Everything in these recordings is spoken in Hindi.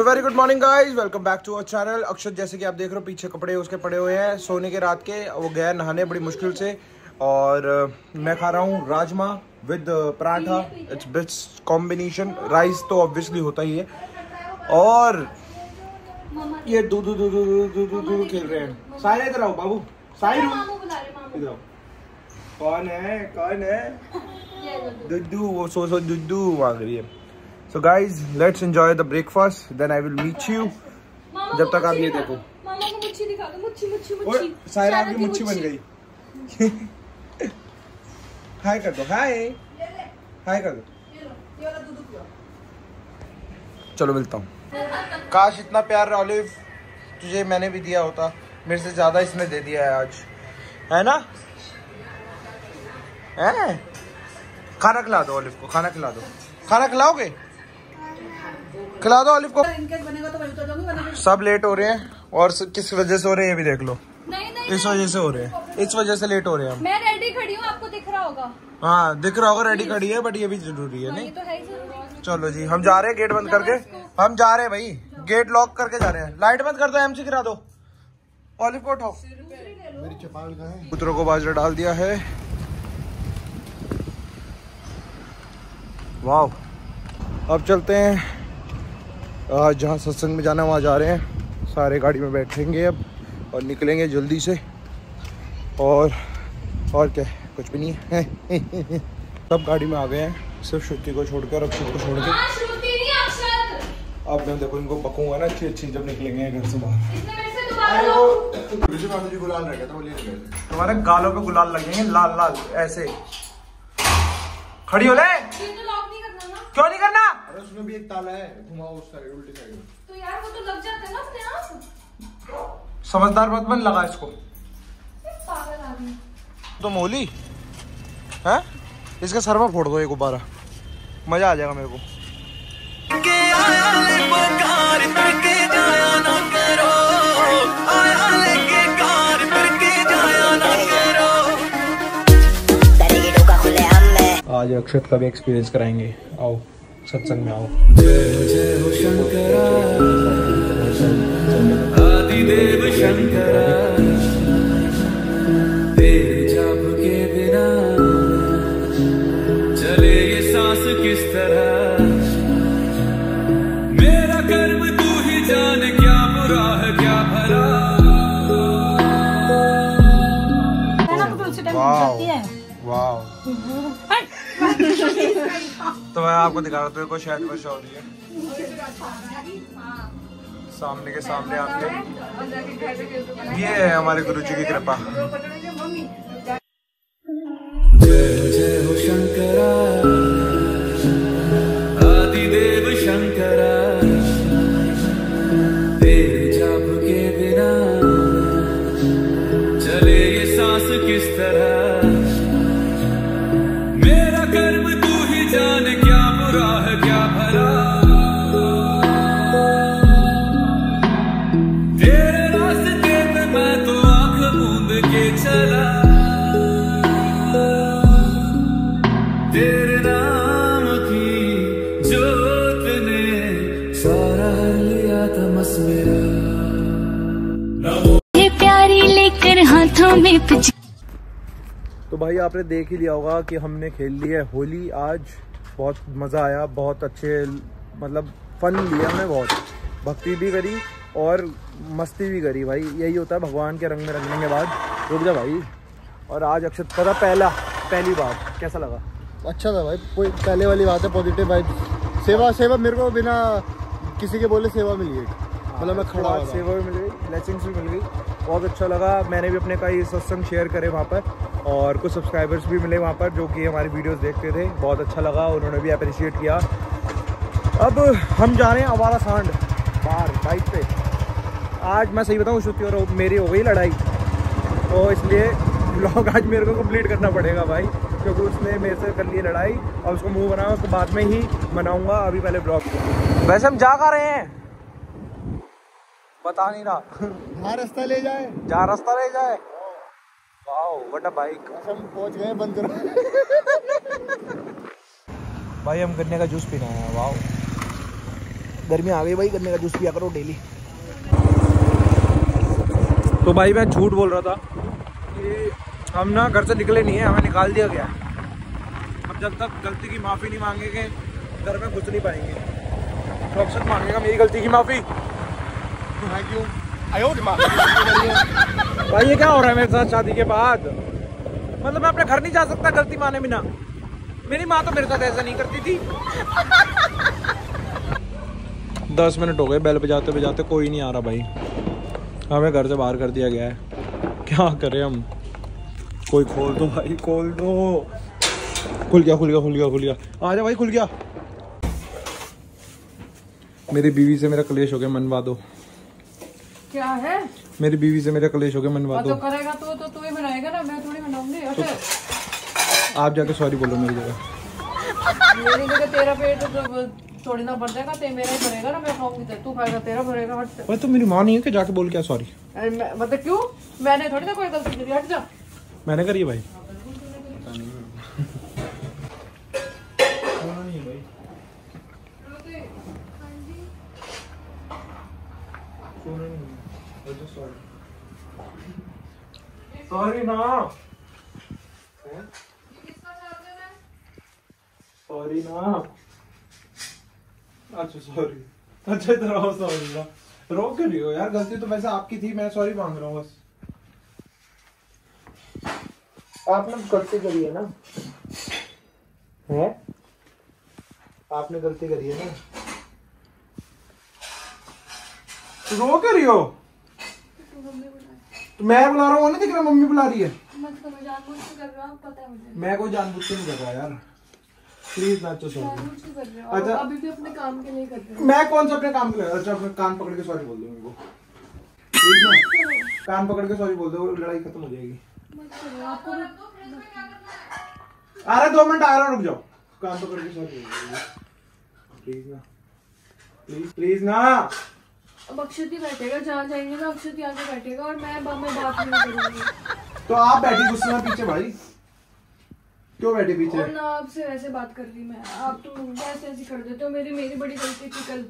So very good morning guys, welcome back to our channel. Akshat जैसे कि आप देख रहे हो पीछे कपड़े उसके पड़े हुए हैं सोने के, रात के वो गया नहाने बड़ी मुश्किल से। और मैं खा रहा हूँ rajma with paratha, it's best combination. Rice तो ऑब्वियसली होता ही है। और ये दूध दूध दूध दूध दूध खेल रहे हैं सारे। इधर आओ बाबू, सारे इधर आओ। कौन है दुद्दू, वो सो दुद्दू मांग रही है। So guys, let's enjoy the breakfast. Then I will meet you. जब तक आप ये देखो। मामा को मुच्छी दिखा दो, मुच्छी मुच्छी मुच्छी। सायरा की मुच्छी बन गई। हाय कर दो, हाय। हाय कर दो। चलो मिलता हूँ। काश इतना प्यार ऑलिव तुझे मैंने भी दिया होता, मेरे से ज्यादा इसने दे दिया है आज, है ना? है? खाना खिला दो ऑलिव को, खाना खिला दो। खाना खिलाओगे? खिला दो ऑलिव को। सब लेट हो रहे हैं और किस वजह से हो रहे हैं ये भी देख लो। नहीं, इस वजह से हो रहे हैं, इस वजह से लेट हो रहे हैं हम। मैं रेडी खड़ी हूं, आपको दिख रहा होगा। हाँ दिख रहा होगा, रेडी खड़ी है, बट ये भी जरूरी है। नहीं तो है जरूरी। चलो जी हम जा रहे हैं, गेट बंद करके हम जा रहे हैं भाई, गेट लॉक करके जा रहे हैं। लाइट बंद कर दो, एमसी गिरा दो। ऑलिव को उठाओ। पुत्रों को बाजरा डाल दिया है। वाह, अब चलते हैं जहाँ सत्संग में जाना, वहाँ जा रहे हैं। सारे गाड़ी में बैठेंगे अब और निकलेंगे जल्दी से। और क्या कुछ भी नहीं है। सब गाड़ी में आ गए हैं, सिर्फ श्रुति को छोड़कर, अक्षत को छोड़कर। अब मैं देखो इनको पकूंगा ना अच्छी जब निकलेंगे घर से बाहर। गुलाल रह गया था, वो ले गए। तुम्हारे गालों पे गुलाल लगेंगे लाल लाल ऐसे। खड़ी हो ले, क्यों नहीं करना? अरे उसमें भी एक ताला है, घुमाओ उस साइड, उल्टी साइड। तो यार वो तो लग जाते हैं ना अपने आप। समझदार बात बन लगा इसको। पागल आदमी। तो मोली, हैं? इसके सर में फोड़ दो एक गुब्बारा, मजा आ जाएगा मेरे को। आज अक्षत का भी एक्सपीरियंस कराएंगे। आओ सत्संग में आओ। चले ये सांस किस तरह, मेरा कर्म तू ही जाने, क्या बुरा है क्या भला। वाह, तो मैं आपको दिखा रहा हूँ, तो शायद वर्षा हो रही है सामने के सामने आपके। ये है हमारे गुरु जी की कृपा। तो भाई आपने देख ही लिया होगा कि हमने खेल ली है होली। आज बहुत मज़ा आया, बहुत अच्छे मतलब फन लिया हमने, बहुत भक्ति भी करी और मस्ती भी करी। भाई यही होता है भगवान के रंग में रंगने के बाद। रुक जा भाई। और आज अक्षत का था पहली बार, कैसा लगा? अच्छा था भाई, कोई पहले वाली बात है, पॉजिटिव भाई। सेवा मेरे को बिना किसी के बोले सेवा मिल गई, मतलब मैं खड़ा हुआ, सेवा भी मिल गई, ब्लेसिंग्स भी मिल गई, बहुत अच्छा लगा। मैंने भी अपने कई सत्संग शेयर करे वहाँ पर और कुछ सब्सक्राइबर्स भी मिले वहाँ पर जो कि हमारी वीडियोस देखते थे। बहुत अच्छा लगा, उन्होंने भी अप्रिशिएट किया। अब हम जा रहे हैं आवारा सांड बाहर बाइक पे। आज मैं सही बताऊँ श्रुति और मेरी हो गई लड़ाई, तो इसलिए व्लॉग आज मेरे को कंप्लीट करना पड़ेगा भाई, क्योंकि उसने मेरे से कर ली लड़ाई और उसको मुँह बनाया, उसको बाद में ही बनाऊँगा, अभी पहले व्लॉग। वैसे हम जा रहे हैं, बता नहीं रहा, रास्ता ले जाए जहाँ रास्ता ले जाए। वाओ बाइक, हम पहुंच गए। बंद करो भाई, हम गन्ने का जूस पीना है। वाओ गर्मी आ गई भाई, गन्ने का जूस पिया करो डेली। तो भाई मैं झूठ बोल रहा था कि हम ना घर से निकले नहीं है, हमें निकाल दिया गया। हम जब तक गलती की माफ़ी नहीं मांगेंगे घर में घुस नहीं पाएंगे। तो अक्सर मांगेगा मेरी गलती की माफ़ी। क्यों भाई ये क्या हो रहा है मेरे साथ शादी के बाद? मतलब मैं अपने घर नहीं जा सकता गलती माने बिना। मेरी माँ तो मेरे साथ ऐसा नहीं करती थी। 10 मिनट हो गए बेल बजाते बजाते, कोई नहीं आ रहा भाई। हमें घर से बाहर कर दिया गया है, क्या करें हम? कोई खोल दो भाई, खोल दो। खुल गया खुल गया खुल गया खुल गया, आजा भाई खुल गया। मेरी बीवी से मेरा कलेश हो गया, मनवा दो। क्या है? मेरी बीवी से मेरा कलेश हो गया, मनवा दो। करेगा तो तू ही मनाएगा ना, मैं थोड़ी मनाऊंगी। अच्छा आप जाके सॉरी बोलो मेरी जगह। मेरी जगह तेरा पेट तो थोड़ी ना भर जाएगा, मेरा ही भरेगा ना। मैं खाऊंगी तू खाएगा, तेरा भरेगा। हट। तो मेरी माँ नहीं है कि जाके बोल क्या सॉरी? मतलब क्यों? मैंने थोड़ी ना कोई गलती करी, हट जा। मैंने करी है भाई, सॉरी ना, सॉरी ना। अच्छा सॉरी, अच्छा इधर आओ। सॉरी ना, रोक क्यों रही हो यार? गलती तो वैसे आपकी थी, मैं सॉरी मांग रहा हूँ बस। आपने गलती करी है ना, है? आपने गलती करी है ना। रो कर रही हो? तो मैं बुला रहा हूँ, नहीं दिख रहा? मम्मी बुला रही है। मत करो, जानबूझ के कर रहा हूँ, पता है मुझे। मैं कोई जानबूझ के नहीं कर रहा यार, प्लीज ना। तो सॉरी। अच्छा अभी भी अपने काम के लिए कर रहे हो? मैं कौन सा अपने काम के लिए? अच्छा अपने कान पकड़ के सॉरी बोल दो मेरे को, ठीक है? कान पकड़ के सॉरी बोल दो, लड़ाई खत्म हो जाएगी। आ रहा 2 मिनट, आ रहा, रुक जाओ। काम तो करके सॉरी, प्लीज ना, प्लीज प्लीज ना। अब अक्षत ही बैठेगा, जहाँ जाएंगे ना अक्षत ही आगे बैठेगा और मैं बात नहीं करूंगी। तो आप बैठी गुस्से में पीछे भाई, क्यों बैठे पीछे? और ना आपसे वैसे बात कर रही मैं, आप तो ऐसे ऐसी कर देते हो। मेरी बड़ी गलती थी कल,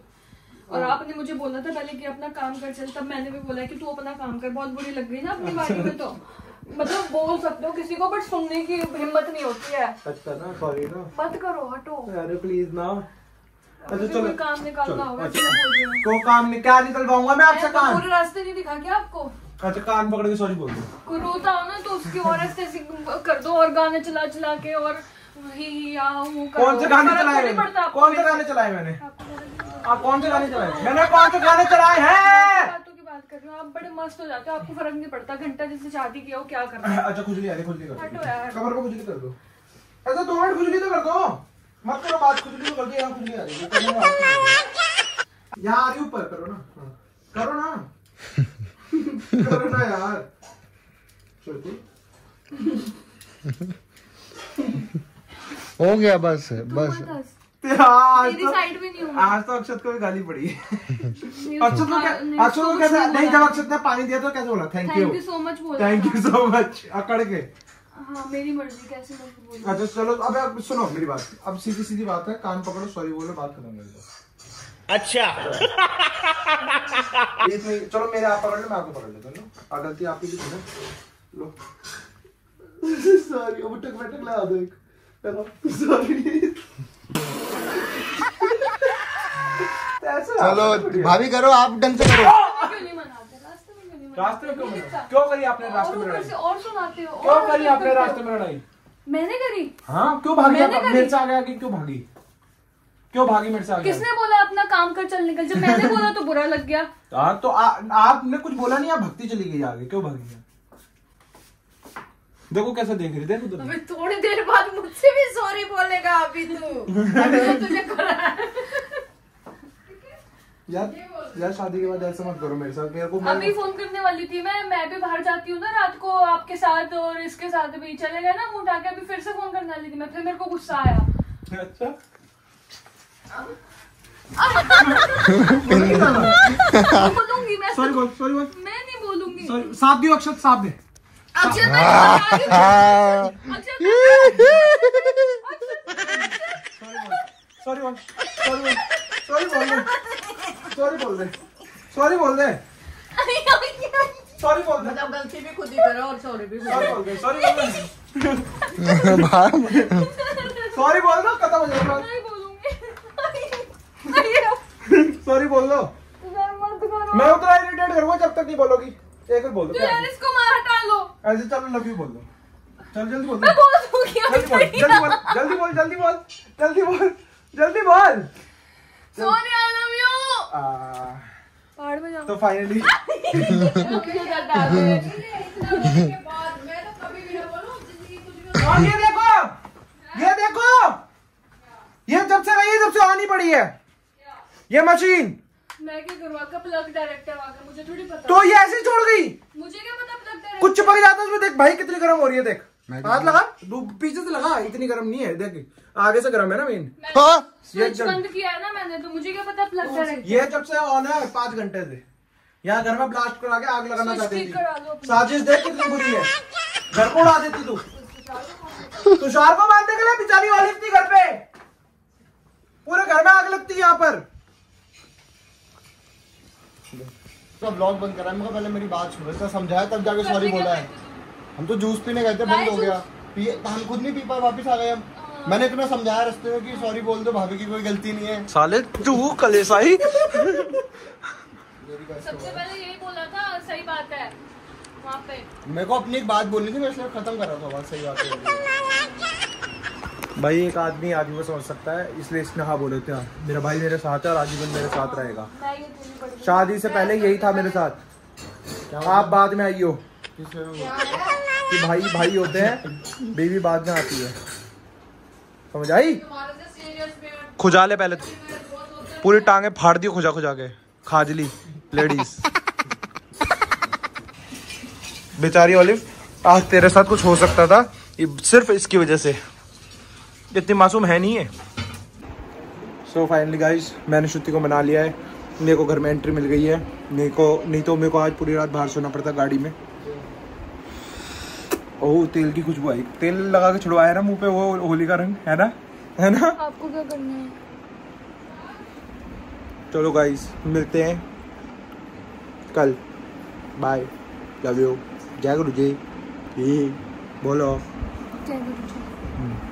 और आपने मुझे बोला था पहले कि अपना काम कर चल, तब मैंने भी बोला कि तू अपना काम कर। बहुत बुरी लग रही ना अपनी बारी में, तो मतलब बोल सकते हो किसी को बट सुनने की हिम्मत नहीं होती है। अच्छा ना, सॉरी ना, मत करो, हटो। अरे प्लीज ना। अच्छा चलो, काम निकालना होगा। तो काम क्या निकलवाऊंगा मैं आपसे? काम पूरे रास्ते नहीं दिखा क्या आपको? अच्छा कान पकड़ के सॉरी बोल दो। रोता हो ना तो उसकी और ऐसे कर दो, और गाने चला चला के। और कौन से गाने चलाए? कौन से गाने चलाए मैंने? आप कौन से गाने चलाए? मैंने कौन से गाने चलाए हैं? बात कर रहे हो आप, बड़े मस्त हो जाते हो, आपको फर्क नहीं पड़ता घंटा जैसे शादी किया हो। क्या कर रहा है? अच्छा खुजली आ रही, खुजली कर दो कमर को, खुजली कर दो। ऐसा 2 मिनट खुजली तो कर दो, मत करो बात। खुजली तो कर दो, यहाँ खुजली आ रही है, यहाँ आ रही, ऊपर करो ना, करो ना, करो ना यार। हो गया बस बस, आज तो अक्षत को भी गाली पड़ी। अक्षत को कैसे नहीं, जब अक्षत ने पानी दिया तो कैसे बोला थैंक यू सो मच? बोला थैंक यू सो मच अकड़ के। हाँ मेरी मर्जी, कैसे मर्जी बोलो। अच्छा चलो, अब सुनो मेरी बात, अब सीधी सीधी बात है, कान पकड़ो, सॉरी बोलो, बात खत्म। अच्छा चलो, मेरे आप पकड़ लो, मैं आपको पकड़ लेता हूँ। गलती आपकी भी थी ना, लो सॉरी। अब टक मटक लगा दो, चलो सॉरी। चलो भाभी करो, आप ढंग से करो। रास्ते में क्यों करी आपने? रास्ते में लड़ाई और सुनाते हो, क्यों करी आपने? रास्ते में लड़ाई मैंने करी। हाँ क्यों भागी मेरे से? आ गया कि क्यों भागी? क्यों भागी मेरे से? आ गया, किसने बोला अपना काम कर चल निकल? जब मैंने बोला तो बुरा लग गया। हाँ तो आपने कुछ बोला नहीं, आप भक्ति चली गई आगे, क्यों भागी? देखो कैसा देख रही, देखो तो। थोड़ी देर बाद मुझसे भी सॉरी बोलेगा अभी तू तुझे यार शादी के बाद ऐसा मत करो मेरे साथ। मेरे को अभी फोन करने वाली थी मैं भी बाहर जाती हूँ ना रात को आपके साथ, और इसके साथ भी चले गए ना मुंह उठा के। अभी फिर से फोन करने वाली थी मैं, फिर मेरे को गुस्सा आया। अच्छा बोलूंगी मैं, सॉरी नहीं बोलूंगी। साथ दियो अक्षत, साथ दे। सॉरी सॉरी सॉरी बोल दे, सॉरी बोल दे, सॉरी बोल दे, मतलब गलती भी खुद ही करो और सॉरी भी बोल दे, सॉरी बोल दे, सॉरी बोल दो, खत्म हो जाएगा। नहीं बोलूंगी, सॉरी बोल दो, मैं उतना इरिटेट करूंगा जब तक नहीं बोलोगी। एक बार बोल दो, इसको मार हटा लो ऐसे, चलो लव यू बोल दो, चल जल्दी बोल दो, जल्दी बोल, जल्दी बोल, जल्दी बोल, जल्दी बोल, सॉरी आई लव यू। तो फाइनली ये देखो, ये देखो, ये जब से रही है, जब से आनी पड़ी है ये मशीन, मैं क्या करूँ, आपका प्लग डायरेक्ट है वहाँ का, मुझे थोड़ी पता। तो ये ऐसे ही छोड़ गई, मुझे क्या पता प्लग डायरेक्ट, कुछ चिपक जाता है उसमें। देख भाई कितनी गर्म हो रही है, देख हाथ लगा, पीछे से लगा, इतनी गर्म नहीं है, देख आगे से गर्म है ना मेन। स्विच बंद किया है ना मैंने, तो मुझे क्या पता प्लग डायरेक्ट। ये जब से ऑन है 5 घंटे से, यहाँ घर में ब्लास्ट करा के आग लगाना चाहती थी। साजिश देख कितनी बुरी है, घर को उड़ा देती तू। तुषार को मारने के लिए बेचारी वाली थी, घर पे पूरे घर में आग लगती है यहाँ पर। तो ब्लॉग बंद करा है, मैं पहले मेरी बात सुनो, इसका समझाया तब जाके सॉरी बोला है। हम तो जूस पीने गए थे, बंद हो गया, पिए हम खुद नहीं पी पाए, वापस आ गए हम। मैंने इतना समझाया रास्ते में कि सॉरी बोल दो, भाभी की कोई गलती नहीं है। साले तू कलेसाई। सबसे पहले यही बोला था, सही बात है। वहाँ पे मेरे को अपनी एक बात बोलनी थी, मैं इसलिए खत्म कर रहा था बात। सही बात है भाई, एक आदमी आदमी को समझ सकता है, इसलिए इसने हाँ बोले थे। मेरा भाई मेरे साथ है और आजीवन मेरे साथ रहेगा। शादी से पहले यही था मेरे साथ, आप बाद में आई हो कि भाई भाई होते हैं, बेबी बाद में आती है, समझ आई। खुजा ले पहले, पूरी टांगे फाड़ दी खुजा खुजा के, खाजली लेडीज बेचारी ओलिव। आज तेरे साथ कुछ हो सकता था सिर्फ इसकी वजह से, इतनी मासूम है नहीं है। सो फाइनली गाइस, मैंने श्रुति को मना लिया है, मेरे को घर में एंट्री मिल गई है, मेरे को नहीं तो मेरे को आज पूरी रात बाहर सोना पड़ता गाड़ी में। ओह तेल की खुशबू आई, तेल लगा के छुड़वाया ना मुंह पे, वो होली का रंग है ना, है ना। आपको क्या करना है, चलो गाइस मिलते हैं कल, बाय, लव यू, जय गुरु जी, बोलो जय गुरु जी।